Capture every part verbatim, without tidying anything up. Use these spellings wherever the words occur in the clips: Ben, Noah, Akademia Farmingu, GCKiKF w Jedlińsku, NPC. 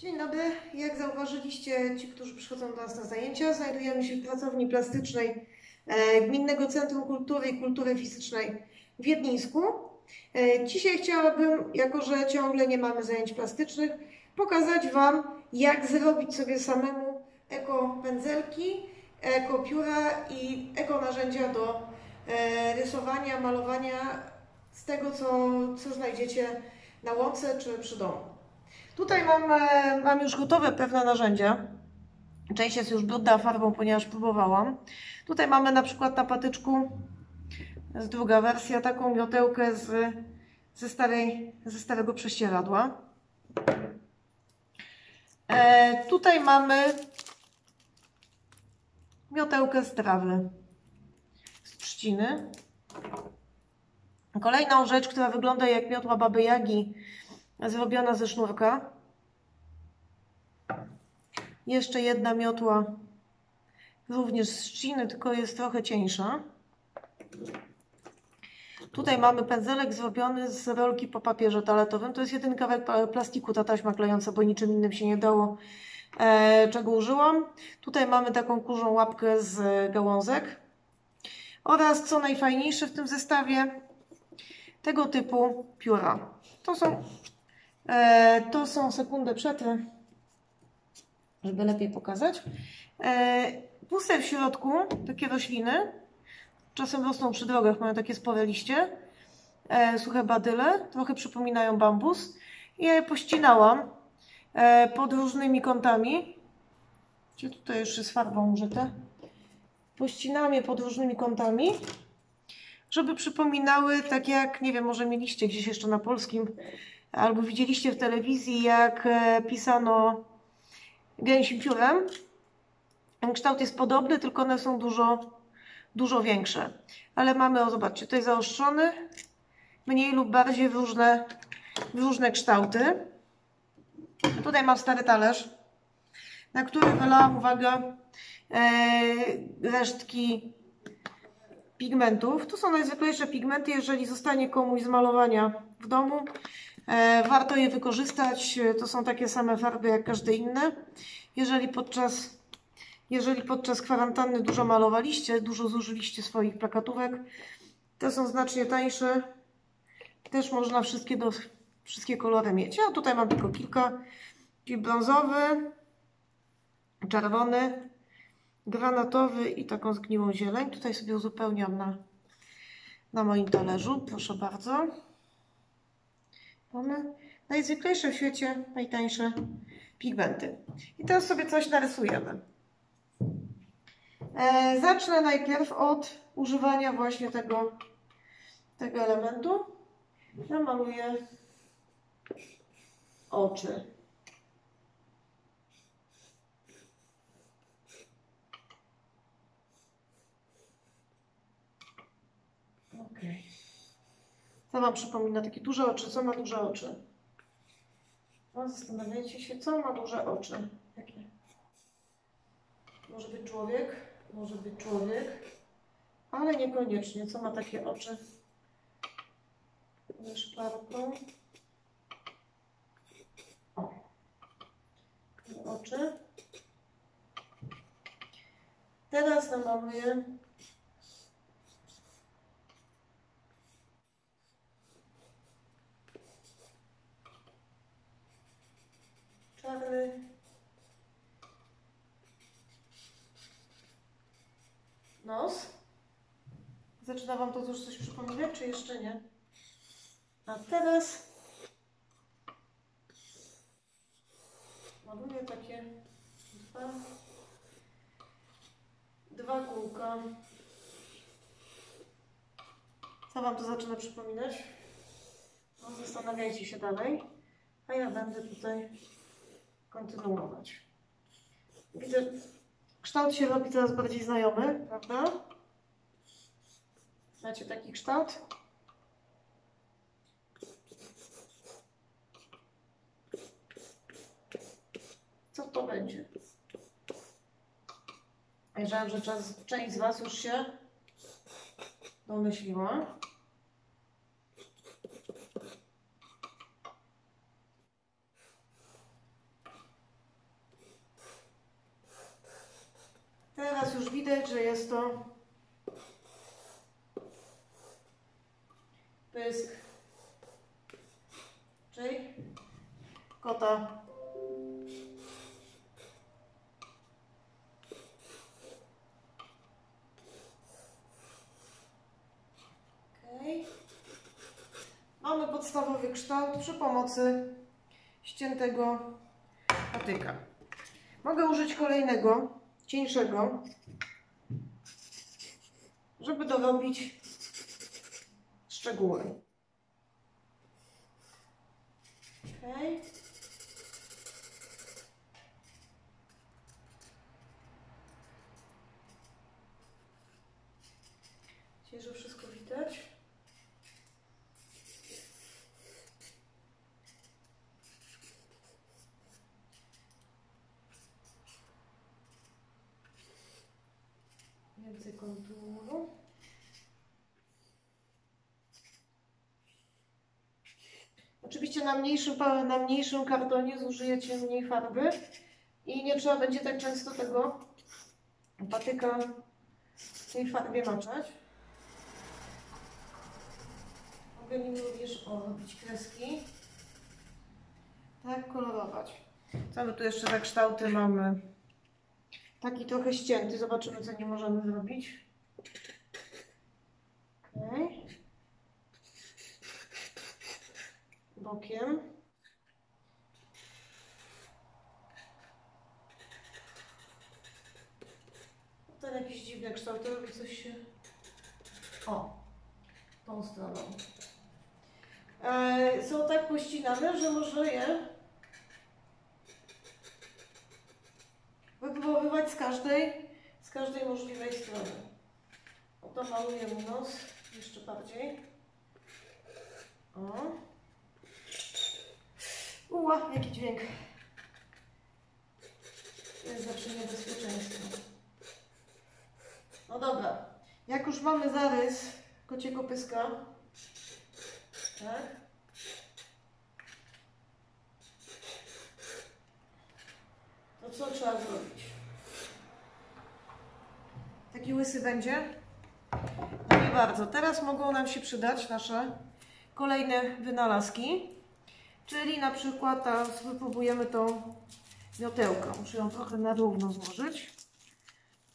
Dzień dobry. Jak zauważyliście, ci, którzy przychodzą do nas na zajęcia, znajdujemy się w pracowni plastycznej Gminnego Centrum Kultury i Kultury Fizycznej w Jedlińsku. Dzisiaj chciałabym, jako że ciągle nie mamy zajęć plastycznych, pokazać Wam, jak zrobić sobie samemu ekopędzelki, ekopióra i ekonarzędzia do rysowania, malowania z tego, co, co znajdziecie na łące czy przy domu. Tutaj mam, mam już gotowe pewne narzędzia. Część jest już brudna farbą, ponieważ próbowałam. Tutaj mamy na przykład na patyczku, jest druga wersja, taką miotełkę z, ze, starej, ze starego prześcieradła. E, tutaj mamy miotełkę z trawy, z trzciny. Kolejną rzecz, która wygląda jak miotła Baby Jagi, zrobiona ze sznurka. Jeszcze jedna miotła, również z trzciny, tylko jest trochę cieńsza. Tutaj mamy pędzelek zrobiony z rolki po papierze toaletowym. To jest jeden kawałek plastiku, ta taśma klejąca, bo niczym innym się nie dało, e, czego użyłam. Tutaj mamy taką kurzą łapkę z gałązek. Oraz, co najfajniejsze w tym zestawie, tego typu pióra. To są, e, to są sekundę przetry, żeby lepiej pokazać. E, puste w środku, takie rośliny. Czasem rosną przy drogach, mają takie spore liście, e, suche badyle, trochę przypominają bambus. Ja je pościnałam e, pod różnymi kątami. Gdzie tutaj jeszcze z farbą użyte? Pościnałam je pod różnymi kątami, żeby przypominały, tak jak, nie wiem, może mieliście gdzieś jeszcze na polskim, albo widzieliście w telewizji, jak pisano gęsim piórem. Kształt jest podobny, tylko one są dużo, dużo większe. Ale mamy, o zobaczcie, tutaj zaostrzony, mniej lub bardziej w różne, w różne kształty. Tutaj mam stary talerz, na który wylałam, uwaga, resztki pigmentów. To są najzwyklejsze pigmenty, jeżeli zostanie komuś z malowania w domu. E, warto je wykorzystać, to są takie same farby jak każde inne. Jeżeli podczas, jeżeli podczas kwarantanny dużo malowaliście, dużo zużyliście swoich plakatówek, te są znacznie tańsze. Też można wszystkie, do, wszystkie kolory mieć. Ja tutaj mam tylko kilka. Czyli brązowy, czerwony, granatowy i taką zgniłą zieleń. Tutaj sobie uzupełniam na, na moim talerzu. Proszę bardzo. Mamy najzwyklejsze w świecie, najtańsze pigmenty. I teraz sobie coś narysujemy. E, zacznę najpierw od używania właśnie tego, tego elementu. Namaluję oczy. Okay. Co Wam przypomina takie duże oczy? Co ma duże oczy? No, zastanawiajcie się, co ma duże oczy? Jakie? Może być człowiek, może być człowiek, ale niekoniecznie. Co ma takie oczy ze szparką? O, oczy. Teraz namaluję nos. Zaczyna Wam to już coś przypominać, czy jeszcze nie? A teraz maluję takie dwa, dwa kółka. Co Wam to zaczyna przypominać? No, zastanawiajcie się dalej, a ja będę tutaj kontynuować. Widzę, kształt się robi coraz bardziej znajomy, prawda? Znacie taki kształt? Co to będzie? Myślałam, że czas, część z Was już się domyśliła. już widać, że jest to pysk, czyli kota. Okay. Mamy podstawowy kształt przy pomocy ściętego patyka. Mogę użyć kolejnego, cieńszego, żeby dorobić szczegóły. Okay. Myślę, że wszystko widać. Więcej konturu. Oczywiście na mniejszym, na mniejszym kartonie zużyjecie mniej farby i nie trzeba będzie tak często tego patyka w tej farbie maczać. Mogę mi również o, robić kreski. Tak, kolorować. Co my tu jeszcze za kształty mamy? Taki trochę ścięty. Zobaczymy, co nie możemy zrobić. Okay. Bokiem. Ten jakiś dziwny kształt, to robi coś się... O! Tą stroną. Eee, są tak pościnane, że może je wypróbowywać z każdej, z każdej możliwej strony. Oto malujemy nos jeszcze bardziej. O! Uła, jaki dźwięk. To jest zawsze niebezpieczeństwo. No dobra, jak już mamy zarys kociego pyska, tak? To co trzeba zrobić? Taki łysy będzie? No nie bardzo. Teraz mogą nam się przydać nasze kolejne wynalazki. Czyli na przykład teraz wypróbujemy tą miotełkę. Muszę ją trochę na równo złożyć.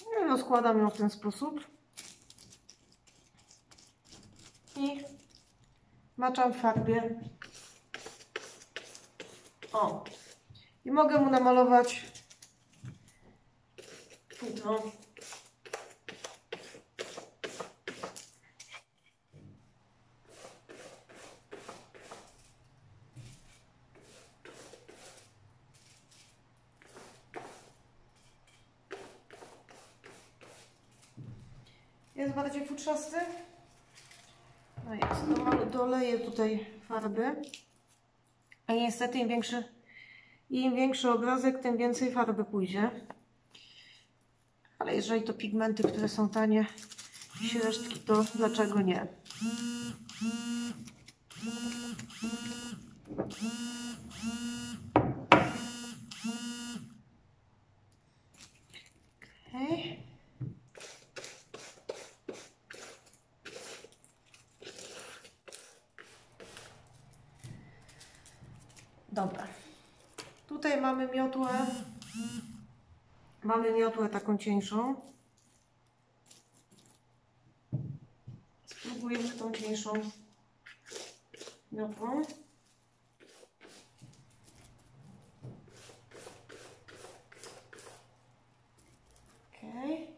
I rozkładam ją w ten sposób. I maczam w farbie. O! I mogę mu namalować pudło. Jest bardziej futrzasty. No jest. No, doleję tutaj farby. A niestety im większy, im większy obrazek, tym więcej farby pójdzie. Ale jeżeli to pigmenty, które są tanie, śresztki, to dlaczego nie? Okay. Dobra, tutaj mamy miotłę, mamy miotłę taką cieńszą. Spróbujemy tą cieńszą miotłą. Okay.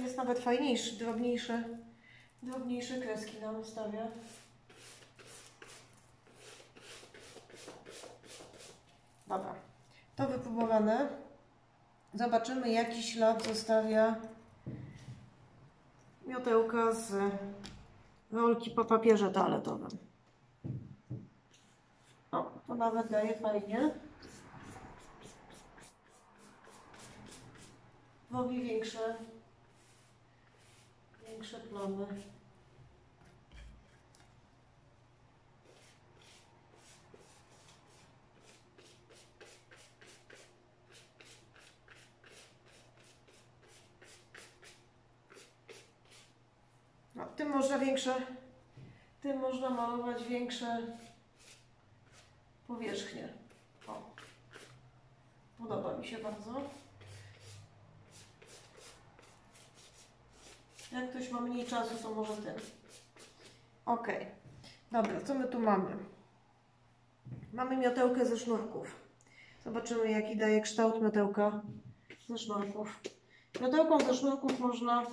Jest nawet fajniejszy, drobniejsze, drobniejsze kreski nam stawia. Dobra, to wypróbowane. Zobaczymy, jaki ślad zostawia miotełka z rolki po papierze toaletowym. O, to nawet daje fajnie. Robi większe. Większe plamy. tym można większe, tym można malować większe powierzchnie. O. Podoba mi się bardzo. Jak ktoś ma mniej czasu, to może ten. Ok. Dobra, co my tu mamy? Mamy miotełkę ze sznurków. Zobaczymy, jaki daje kształt miotełka ze sznurków. Miotełką ze sznurków można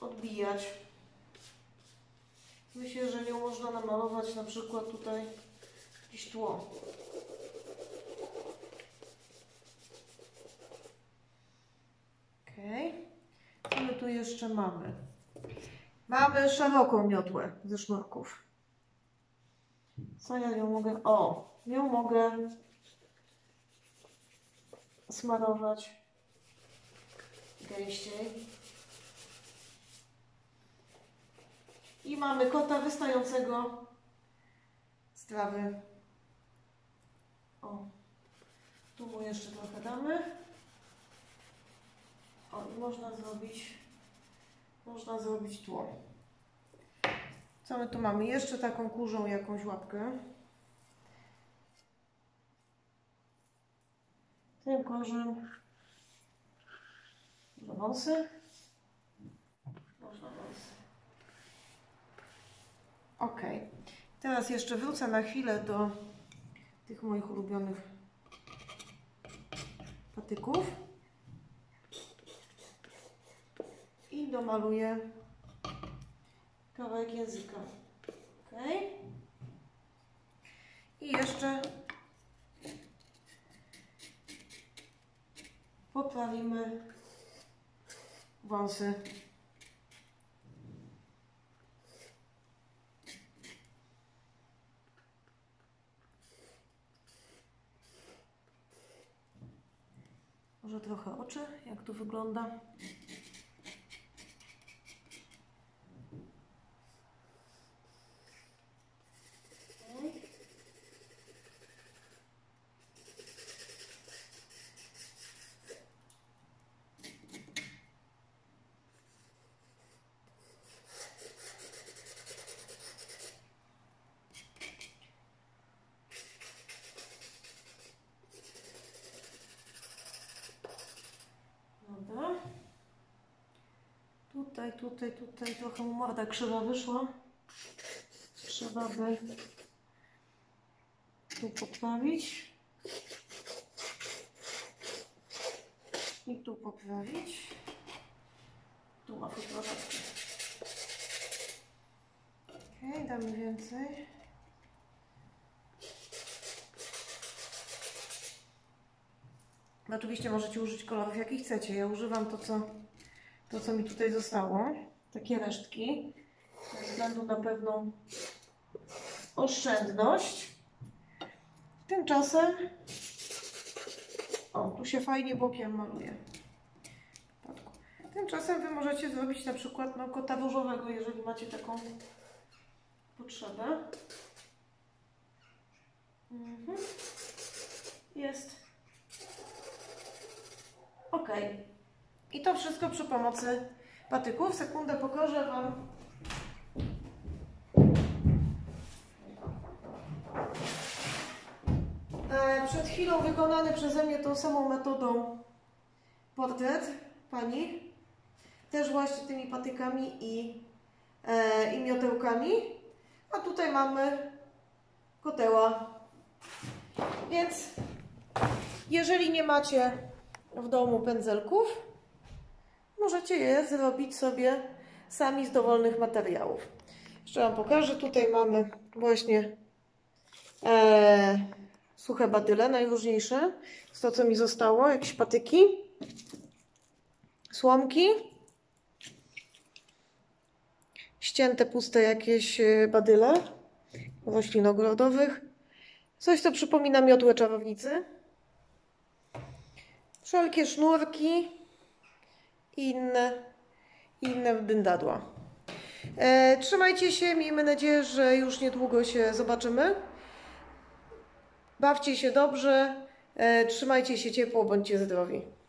odbijać. Myślę, że nią można namalować na przykład tutaj jakieś tło. Okay. Co my tu jeszcze mamy? Mamy szeroką miotłę ze sznurków. Co ja ją mogę... O! Ją mogę smarować gęściej. I mamy kota wystającego z trawy. O! Tu mu jeszcze trochę damy. O, i można zrobić, można zrobić tło. Co my tu mamy? Jeszcze taką kurzą jakąś łapkę. Tym korzem można wąsy. Można wąsy. Ok. Teraz jeszcze wrócę na chwilę do tych moich ulubionych patyków. I domaluję kawałek języka. Ok. I jeszcze poprawimy wąsy. Może trochę oczy, jak to wygląda. Tutaj, tutaj, tutaj trochę morda krzywa wyszła. Trzeba by tu poprawić. I tu poprawić. Tu ma poprawkę. Ok, damy więcej. No oczywiście możecie użyć kolorów jakich chcecie. Ja używam to, co To, co mi tutaj zostało, takie resztki, ze względu na pewną oszczędność. Tymczasem, o, tu się fajnie bokiem maluje. Tymczasem Wy możecie zrobić na przykład no, kota różowego, jeżeli macie taką potrzebę. Mhm. Jest. Ok. I to wszystko przy pomocy patyków. Sekundę pokażę Wam. Przed chwilą wykonany przeze mnie tą samą metodą portret pani. Też właśnie tymi patykami i, e, i miotełkami. A tutaj mamy koteła. Więc jeżeli nie macie w domu pędzelków, możecie je zrobić sobie sami z dowolnych materiałów. Jeszcze Wam pokażę. Tutaj mamy właśnie e, suche badyle, najróżniejsze. Z to, co mi zostało. Jakieś patyki, słomki, ścięte, puste jakieś badyle roślinogrodowych. Coś, co przypomina miotłę czarownicy. Wszelkie sznurki. Inne, inne dyndadła. E, trzymajcie się, miejmy nadzieję, że już niedługo się zobaczymy. Bawcie się dobrze, e, trzymajcie się ciepło, bądźcie zdrowi.